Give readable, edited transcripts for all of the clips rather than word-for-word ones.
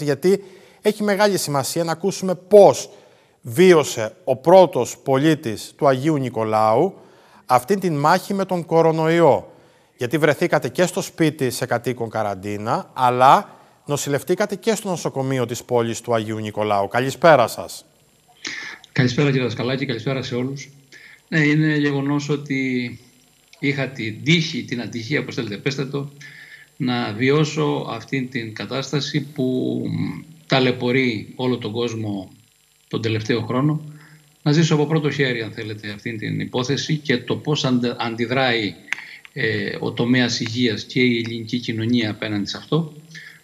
Γιατί έχει μεγάλη σημασία να ακούσουμε πώς βίωσε ο πρώτος πολίτης του Αγίου Νικολάου αυτήν την μάχη με τον κορονοϊό. Γιατί βρεθήκατε και στο σπίτι σε κατοίκον καραντίνα, αλλά νοσηλευτήκατε και στο νοσοκομείο της πόλης του Αγίου Νικολάου. Καλησπέρα σας. Καλησπέρα κύριε Δασκαλάκη, καλησπέρα σε όλους. Ναι, είναι γεγονός ότι είχα την τύχη, την ατυχία, όπως θέλετε πέστε το, να βιώσω αυτήν την κατάσταση που ταλαιπωρεί όλο τον κόσμο τον τελευταίο χρόνο. Να ζήσω από πρώτο χέρι, αν θέλετε, αυτήν την υπόθεση και το πώς αντιδράει ο τομέας υγείας και η ελληνική κοινωνία απέναντι σε αυτό.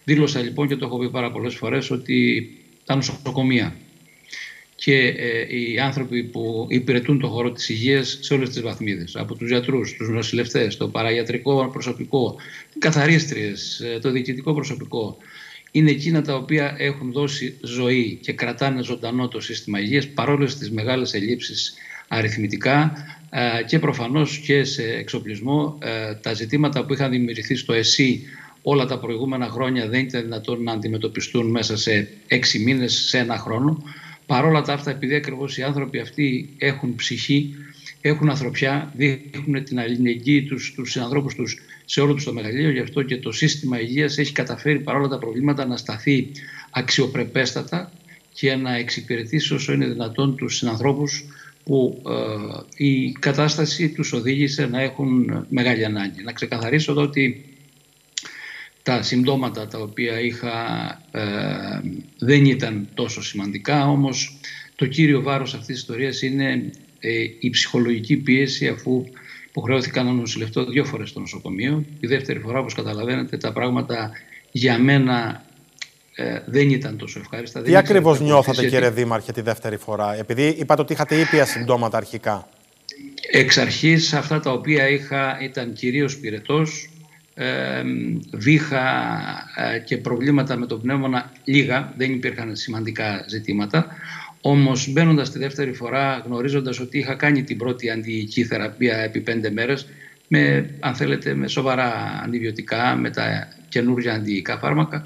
Δήλωσα λοιπόν, και το έχω πει πάρα πολλές φορές, ότι τα νοσοκομεία και οι άνθρωποι που υπηρετούν το χώρο της υγείας σε όλες τις βαθμίδες, από τους γιατρούς, τους νοσηλευτές, το παραγιατρικό προσωπικό, καθαρίστριες, το διοικητικό προσωπικό, είναι εκείνα τα οποία έχουν δώσει ζωή και κρατάνε ζωντανό το σύστημα υγείας παρόλες τις μεγάλες ελλείψεις αριθμητικά και προφανώς και σε εξοπλισμό. Τα ζητήματα που είχαν δημιουργηθεί στο ΕΣΥ όλα τα προηγούμενα χρόνια δεν ήταν δυνατόν να αντιμετωπιστούν μέσα σε 6 μήνες, σε ένα χρόνο. Παρόλα τα αυτά, επειδή ακριβώς οι άνθρωποι αυτοί έχουν ψυχή, έχουν ανθρωπιά, δείχνουν την αλληλεγγύη τους στους συνανθρώπους τους σε όλο τους το μεγαλείο, γι' αυτό και το σύστημα υγείας έχει καταφέρει παρόλα τα προβλήματα να σταθεί αξιοπρεπέστατα και να εξυπηρετήσει όσο είναι δυνατόν τους συνανθρώπους που η κατάσταση τους οδήγησε να έχουν μεγάλη ανάγκη. Να ξεκαθαρίσω εδώ ότι τα συμπτώματα τα οποία είχα δεν ήταν τόσο σημαντικά, όμως το κύριο βάρος αυτής της ιστορίας είναι η ψυχολογική πίεση, αφού υποχρεώθηκα να νοσηλευτώ 2 φορές στο νοσοκομείο. Η δεύτερη φορά, όπως καταλαβαίνετε, τα πράγματα για μένα δεν ήταν τόσο ευχάριστα. Τι ακριβώς νιώθατε κύριε Δήμαρχε τη δεύτερη φορά, επειδή είπατε ότι είχατε ήπια συμπτώματα αρχικά? Εξ αρχής αυτά τα οποία είχα ήταν κυρίως πυρετός, βήχα και προβλήματα με τον πνεύμονα λίγα, δεν υπήρχαν σημαντικά ζητήματα. Όμως μπαίνοντας τη δεύτερη φορά, γνωρίζοντας ότι είχα κάνει την πρώτη αντιϊκή θεραπεία επί 5 μέρες με, αν θέλετε, με σοβαρά αντιβιωτικά, με τα καινούργια αντιϊκά φάρμακα,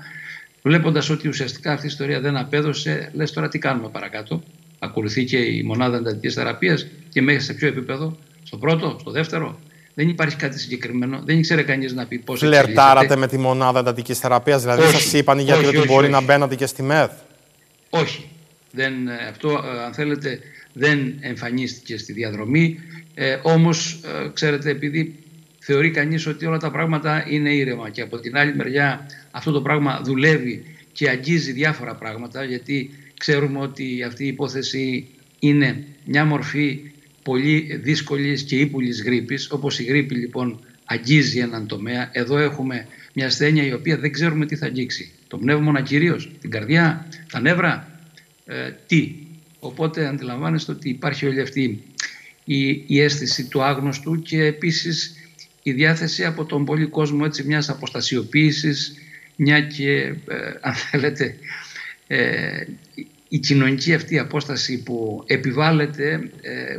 βλέποντας ότι ουσιαστικά αυτή η ιστορία δεν απέδωσε, λες τώρα τι κάνουμε παρακάτω. Ακολουθεί και η μονάδα εντατικής θεραπείας και μέχρι σε ποιο επίπεδο, στο πρώτο, στο δεύτερο. Δεν υπάρχει κάτι συγκεκριμένο, δεν ήξερε κανείς να πει πώς εξελίσσεται. Φλερτάρατε με τη μονάδα εντατικής θεραπείας, δηλαδή σας είπαν οι γιατροί ότι μπορεί να μπαίνατε και στη ΜΕΘ? Όχι. Αυτό, αν θέλετε, δεν εμφανίστηκε στη διαδρομή. Όμως, ξέρετε, επειδή θεωρεί κανείς ότι όλα τα πράγματα είναι ήρεμα και από την άλλη μεριά αυτό το πράγμα δουλεύει και αγγίζει διάφορα πράγματα, γιατί ξέρουμε ότι αυτή η υπόθεση είναι μια μορφή πολύ δύσκολης και ύπουλης γρίπης. Όπως η γρίπη λοιπόν αγγίζει έναν τομέα, εδώ έχουμε μια ασθένεια η οποία δεν ξέρουμε τι θα αγγίξει. Το πνεύμονα κυρίως, την καρδιά, τα νεύρα, τι. Οπότε αντιλαμβάνεστε ότι υπάρχει όλη αυτή η αίσθηση του άγνωστου και επίσης η διάθεση από τον πολύ κόσμο έτσι, μιας αποστασιοποίησης, μια και αν θέλετε η κοινωνική αυτή απόσταση που επιβάλλεται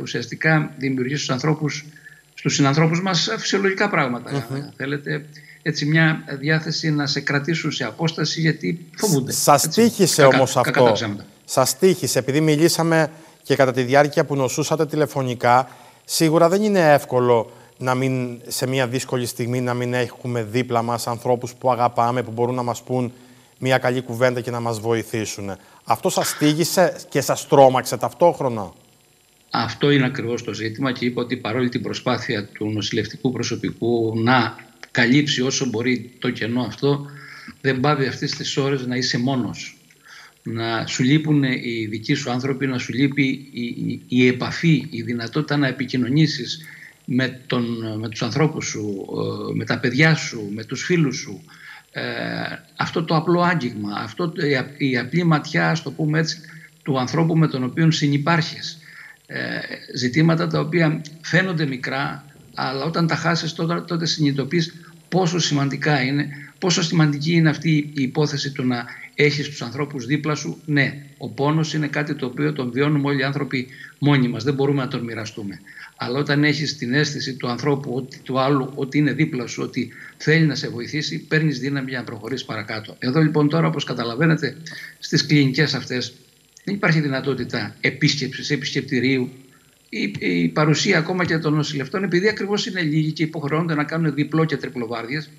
ουσιαστικά δημιουργεί στους συνανθρώπους μας φυσιολογικά πράγματα. Θέλετε έτσι μια διάθεση να σε κρατήσουν σε απόσταση γιατί φοβούνται. Σας τύχησε όμως αυτό? Σας τύχησε, επειδή μιλήσαμε και κατά τη διάρκεια που νοσούσατε τηλεφωνικά, σίγουρα δεν είναι εύκολο να μην, σε μια δύσκολη στιγμή να μην έχουμε δίπλα μας ανθρώπους που αγαπάμε, που μπορούν να μας πούν μια καλή κουβέντα και να μας βοηθήσουν. Αυτό σας τύγησε και σας τρόμαξε ταυτόχρονα? Αυτό είναι ακριβώς το ζήτημα και είπα ότι παρόλη την προσπάθεια του νοσηλευτικού προσωπικού να καλύψει όσο μπορεί το κενό αυτό, δεν πάβει αυτές τις ώρες να είσαι μόνος. Να σου λείπουν οι δικοί σου άνθρωποι, να σου λείπει η επαφή, η δυνατότητα να επικοινωνήσεις με τους ανθρώπους σου, με τα παιδιά σου, με τους φίλους σου. Αυτό το απλό άγγιγμα, η απλή ματιά, ας το πούμε έτσι, του ανθρώπου με τον οποίο συνυπάρχεις. Ζητήματα τα οποία φαίνονται μικρά, αλλά όταν τα χάσεις τότε συνειδητοποιείς πόσο σημαντικά είναι, Πόσο σημαντική είναι αυτή η υπόθεση του να έχεις τους ανθρώπους δίπλα σου? Ναι, ο πόνος είναι κάτι το οποίο τον βιώνουμε όλοι οι άνθρωποι μόνοι μας. Δεν μπορούμε να τον μοιραστούμε. Αλλά όταν έχεις την αίσθηση του ανθρώπου, του άλλου, ότι είναι δίπλα σου, ότι θέλει να σε βοηθήσει, παίρνεις δύναμη για να προχωρήσεις παρακάτω. Εδώ λοιπόν τώρα, όπως καταλαβαίνετε, στις κλινικές αυτές δεν υπάρχει δυνατότητα επίσκεψης, επισκεπτηρίου. Η παρουσία ακόμα και των νοσηλευτών, επειδή ακριβώς είναι λίγοι και υποχρεώνονται να κάνουν διπλό και τριπλοβάρδιες,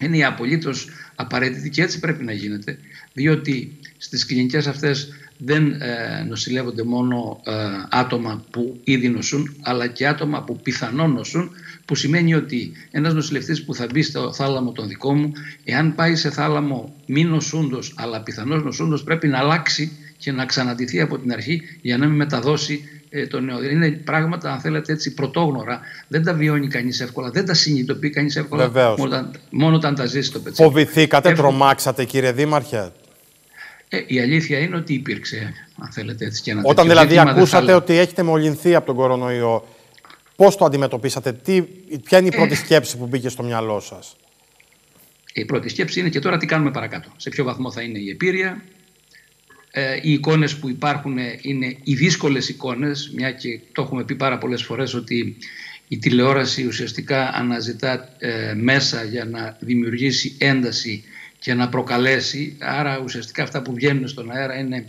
είναι απολύτως απαραίτητη και έτσι πρέπει να γίνεται, διότι στις κλινικές αυτές δεν νοσηλεύονται μόνο άτομα που ήδη νοσούν, αλλά και άτομα που πιθανόν νοσούν, που σημαίνει ότι ένας νοσηλευτής που θα μπει στο θάλαμο τον δικό μου, εάν πάει σε θάλαμο μη νοσούντος αλλά πιθανώς νοσούντος, πρέπει να αλλάξει και να ξαναντηθεί από την αρχή για να μην μεταδώσει το νέο. Είναι πράγματα, αν θέλετε, έτσι πρωτόγνωρα. Δεν τα βιώνει κανείς εύκολα, δεν τα συνειδητοποιεί κανείς εύκολα. Μόνο όταν τα ζει στο πετσί. Φοβηθήκατε, τρομάξατε, κύριε Δήμαρχε? Η αλήθεια είναι ότι υπήρξε, αν θέλετε, έτσι και ένα τέτοιο. Όταν δηλαδή ακούσατε ότι έχετε μολυνθεί από τον κορονοϊό, πώς το αντιμετωπίσατε? Ποια είναι η πρώτη σκέψη που μπήκε στο μυαλό σας? Η πρώτη σκέψη είναι και τώρα τι κάνουμε παρακάτω. Σε ποιο βαθμό θα είναι η επίρρεια. Οι εικόνες που υπάρχουν είναι οι δύσκολες εικόνες, μια και το έχουμε πει πάρα πολλές φορές ότι η τηλεόραση ουσιαστικά αναζητά μέσα για να δημιουργήσει ένταση και να προκαλέσει. Άρα ουσιαστικά αυτά που βγαίνουν στον αέρα είναι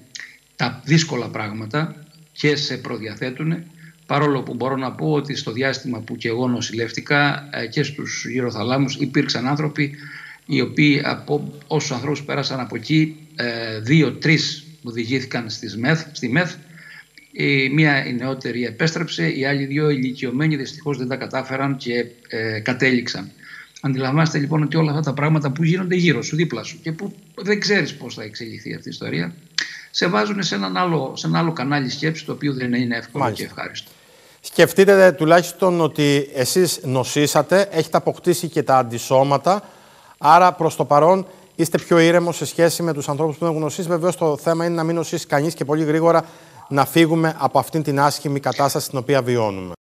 τα δύσκολα πράγματα και σε προδιαθέτουν. Παρόλο που μπορώ να πω ότι στο διάστημα που και εγώ νοσηλεύτηκα και στους γύρω θαλάμους υπήρξαν άνθρωποι οι οποίοι από όσους ανθρώπους πέρασαν από εκεί, 2-3 οδηγήθηκαν στη ΜΕΘ. Η μία η νεότερη επέστρεψε, οι άλλοι δύο ηλικιωμένοι δυστυχώς δεν τα κατάφεραν και κατέληξαν. Αντιλαμβάνεστε λοιπόν ότι όλα αυτά τα πράγματα που γίνονται γύρω σου, δίπλα σου και που δεν ξέρεις πώς θα εξελιχθεί αυτή η ιστορία, σε βάζουν σε ένα άλλο κανάλι σκέψη, το οποίο δεν είναι εύκολο. Μάλιστα. Και ευχάριστο. Σκεφτείτε τουλάχιστον ότι εσείς νοσήσατε, έχετε αποκτήσει και τα αντισώματα, άρα προς το παρόν είστε πιο ήρεμος σε σχέση με τους ανθρώπους που έχουν νοσήσει. Βεβαίως το θέμα είναι να μην νοσήσει κανείς και πολύ γρήγορα να φύγουμε από αυτήν την άσχημη κατάσταση την οποία βιώνουμε.